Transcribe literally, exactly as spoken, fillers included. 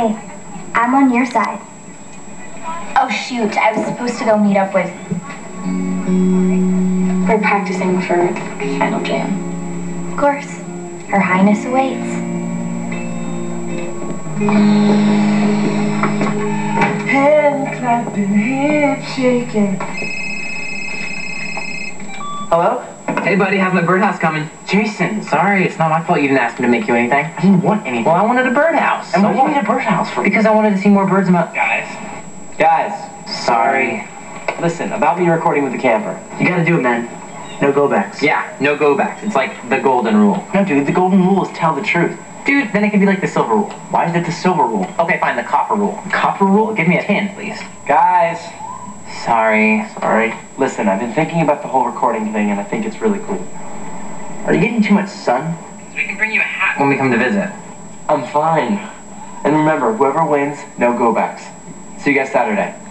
Hey, I'm on your side. Oh shoot, I was supposed to go meet up with... We're practicing for Final Jam. Of course. Her Highness awaits. Hand clapping, hand shaking. Hello? Hey buddy, how's my birdhouse coming? Jason, sorry, it's not my fault you didn't ask me to make you anything. I didn't want anything. Well, I wanted a birdhouse. And so what do you need a birdhouse for? Because I wanted to see more birds in my... Guys. Guys. Sorry. Listen, about me recording with the camper. You gotta do it, man. No go-backs. Yeah, no go-backs. It's like the golden rule. No, dude, the golden rule is tell the truth. Dude, then it can be like the silver rule. Why is it the silver rule? Okay, fine, the copper rule. Copper rule? Give me a tin, please. Guys. Sorry. Sorry. Listen, I've been thinking about the whole recording thing, and I think it's really cool. Are you getting too much sun? We can bring you a hat when we come to visit. I'm fine. And remember, whoever wins, no go-backs. See you guys Saturday.